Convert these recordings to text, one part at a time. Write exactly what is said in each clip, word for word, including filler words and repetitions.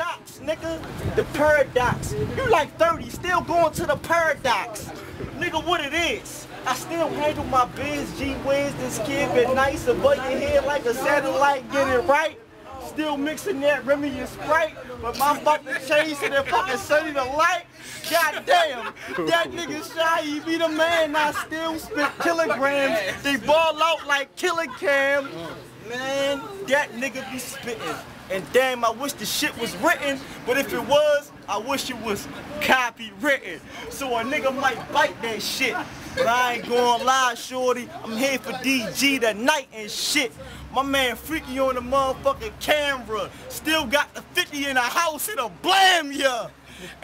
paradox, nigga. The paradox. You like thirty, still going to the paradox. Nigga, what it is. I still handle my biz, G wins, this kid been nice, above your head like a satellite, get it right. Still mixing that Remy and Sprite, but my fucking change to that fucking sunny to light. God damn, that nigga shy, he be the man, I still spit kilograms. They ball out like Killer Cam. Man, that nigga be spitting. And damn, I wish the shit was written, but if it was, I wish it was copywritten. So a nigga might bite that shit. But I ain't gonna lie, shorty, I'm here for D G tonight and shit. My man Freaky on the motherfucking camera. Still got the fifty in the house, it'll blam ya.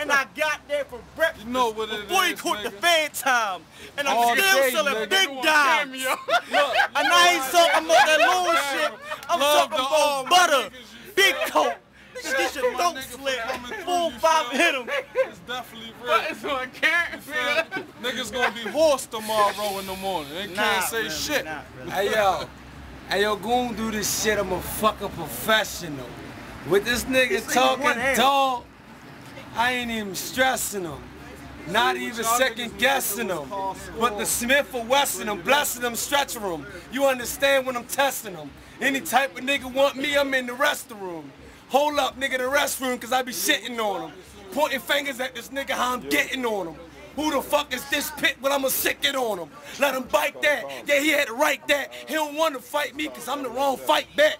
And I got that for breakfast, you know what it before is, he caught nigga. The fan time. And I'm all still day, selling nigga. Big dimes. Look, look, and I ain't talking about that long shit. I'm love talking about butter, big coat. Nigga, get your throat slit. Full five hit him. It's definitely real. It's on camera. Niggas gonna be hoarse tomorrow in the morning. They can't nah, say really, shit. Nah, really. Hey yo, hey yo, goon do this shit. I'm a fucking professional. With this nigga like talking dog, I ain't even stressing him. Not even second guessing them, but the Smith or Wesson, I'm blessing them, stretching them. You understand when I'm testing them. Any type of nigga want me, I'm in the restroom. Hold up, nigga, the restroom, cause I be shitting on him. Pointing fingers at this nigga, how I'm getting on him. Who the fuck is this pit when I'ma sick it on him? Let him bite that, yeah, he had to write that. He don't wanna fight me, cause I'm the wrong fight back.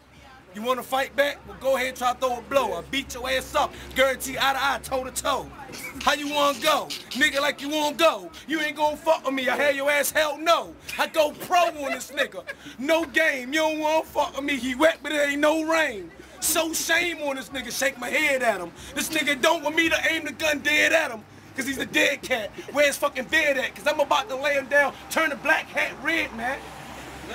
You wanna fight back? Well, go ahead and try to throw a blow. I beat your ass up. Guarantee eye to eye, toe to toe. How you wanna go? Nigga like you wanna go. You ain't gonna fuck with me. I had your ass, hell no. I go pro on this nigga. No game. You don't wanna fuck with me. He wet, but it ain't no rain. So shame on this nigga. Shake my head at him. This nigga don't want me to aim the gun dead at him. Cause he's a dead cat. Where's fucking bed at? Cause I'm about to lay him down. Turn the black hat red, man.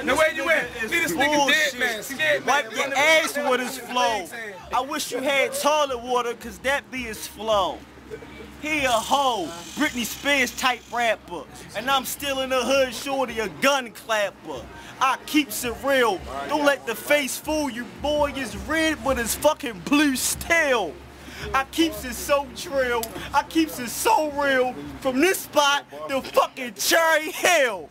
No way you at? See this nigga dead, man. See that, man. Wipe your ass with his flow. I wish you had toilet water, cause that be his flow. He a hoe, Britney Spears type rapper. And I'm still in the hood, shorty, a gun clapper. I keeps it real. Don't let the face fool you, boy. It's red, but it's fucking blue still. I keeps it so trill. I keeps it so real. From this spot to fucking Cherry Hill.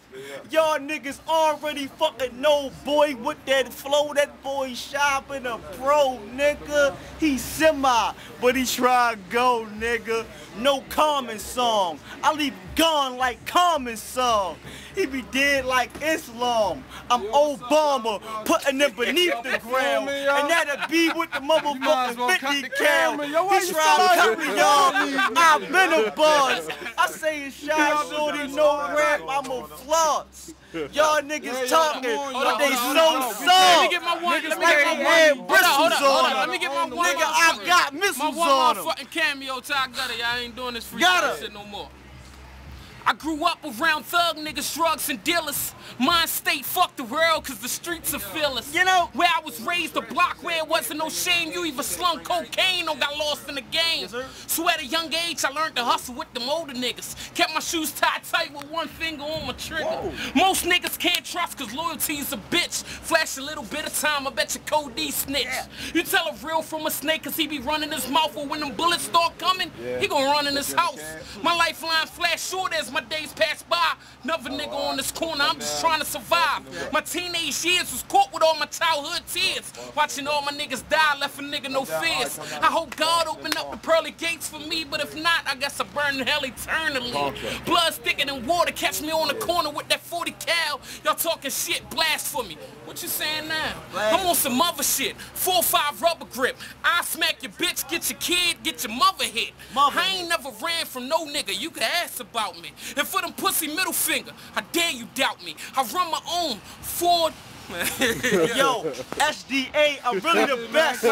Y'all niggas already fucking know, boy, with that flow. That boy shopping a pro, nigga. He semi, but he try to go, nigga. No common song. I leave gone like common song. He be dead like Islam. I'm Obama, putting him beneath the ground. And that'll be with the motherfucking fifty count. He tried to cut me, y'all. I've been a buzz. I say it's shy, shorty, no rap. I'm a flux. Y'all niggas talking, but they so soft. Let me get my one. Let me get my one. Hold up, hold up. Let me get my one. Nigga, I got missiles on him. My one fucking cameo, Ty Gutter. Y'all ain't doing this free shit no more. I grew up around thug niggas, drugs, and dealers. Mind state, fuck the world, cause the streets are fearless. You know, where I was raised, a block where it wasn't no shame. You either slung cocaine or got lost in the game. So at a young age, I learned to hustle with them older niggas. Kept my shoes tied tight with one finger on my trigger. Whoa. Most niggas can't trust, cause loyalty's a bitch. Flash a little bit of time, I bet your Cody snitch. Yeah. You tell a real from a snake, cause he be running his mouth. Or when them bullets start coming, yeah. He gonna run in his house. My lifeline flash short as my days pass by. Another nigga on this corner, I'm just trying to survive. My teenage years was caught with all my childhood tears. Watching all my niggas die, left a nigga no fears. I hope God opened up the pearly gates for me, but if not, I guess I burn in hell eternally. Blood's thicker than water, catch me on the corner with that forty cal. Y'all talking shit, blast for me. What you saying now? I'm on some other shit, four five rubber grip. I smack your bitch, get your kid, get your mother hit. I ain't never ran from no nigga, you could ask about me. And for them pussy middle finger, how dare you doubt me? I run my own Ford. Yo, S D A, I'm really the best.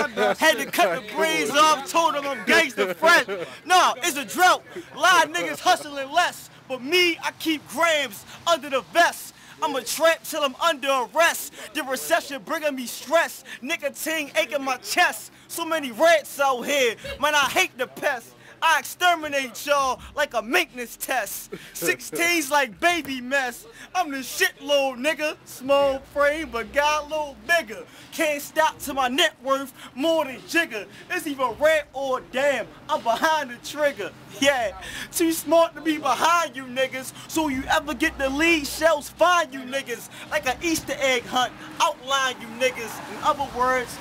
Had to cut the brains off, told them I'm gangster friend. No, it's a drought. A lot of niggas hustling less. But me, I keep grams under the vest. I'm a trap till I'm under arrest. The recession bringing me stress. Nicotine aching my chest. So many rats out here. Man, I hate the pest. I exterminate y'all like a maintenance test. sixteens like baby mess. I'm the shit little nigga. Small frame, but got a little bigger. Can't stop to my net worth more than jigger. It's either red or damn. I'm behind the trigger. Yeah, too smart to be behind you niggas. So you ever get the lead, shells find you niggas. Like an Easter egg hunt, outline you niggas. In other words,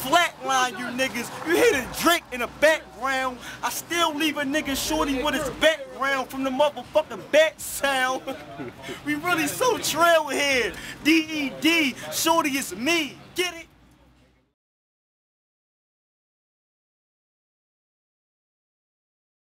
flatline you niggas. You hear the drink in the background. I still leave a nigga shorty with his background from the motherfucking bat sound. We really so trail here. D E D, shorty is me. Get it?